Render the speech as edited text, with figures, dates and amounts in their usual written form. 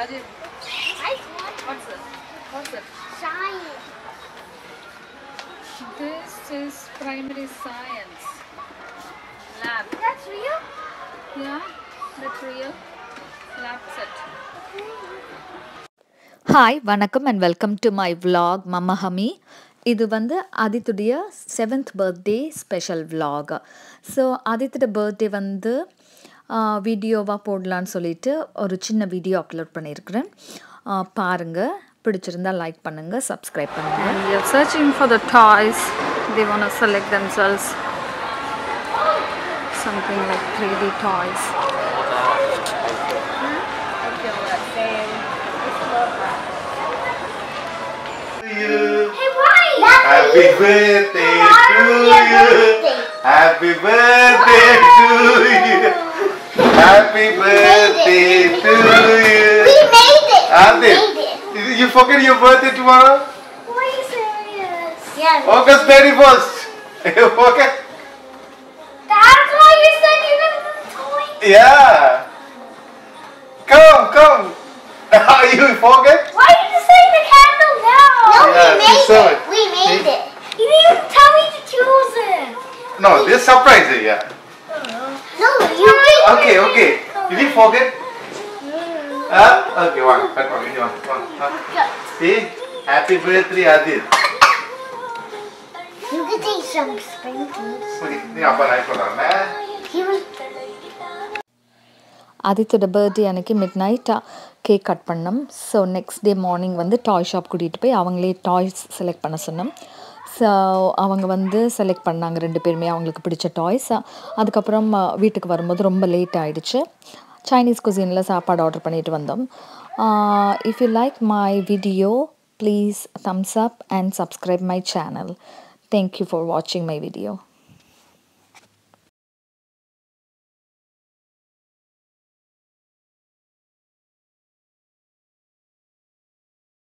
Najib. What's this? What's it? Science. This is primary science lab. That's real? Yeah, that's real. Lab set. Hi, vanakkam and welcome to my vlog Mamma Hami. இது வந்து ஆதித்துடைய 7th birthday special vlog. So ஆதித்துடைய birthday வந்து வீடியோவாக போடலான்னு சொல்லிட்டு ஒரு சின்ன வீடியோ அப்லோட் பண்ணியிருக்கிறேன். பாருங்கள், பிடிச்சிருந்தா லைக் பண்ணுங்கள், சப்ஸ்கிரைப் பண்ணுங்கள். We are searching for the toys. They want to select themselves something like 3D toys. Happy birthday to you. Happy birthday to you. Happy birthday to you. We made it. Adit, you forget your birthday tomorrow? Why are you serious? Yeah. August 31st. Okay. That's why you said you never told me. Yeah. Come. You forget? Why did you say the candle now? No, yeah, we made it. You didn't tell me to choose it. No, this surprise it, yeah. No, you made it. Okay. You didn't forget? Huh? Okay, one. See? Happy birthday, Adit. You can take some sprinkles. Adit's birthday anaki midnight cake cut pannam. So next day morning vandu toy shop kudittu poi avangaley toys select panna sonnam. So avanga vandu select pannanga rendu perume avangalukku pidicha toys. Adukapram veetukku varumbodhu romba late aidichu. Chinese cuisine la saapad order pannittu vandom. If you like my video, please thumbs up and subscribe my channel. Thank you for watching my video.